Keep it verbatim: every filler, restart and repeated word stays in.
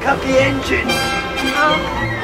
crank up the engine. Oh.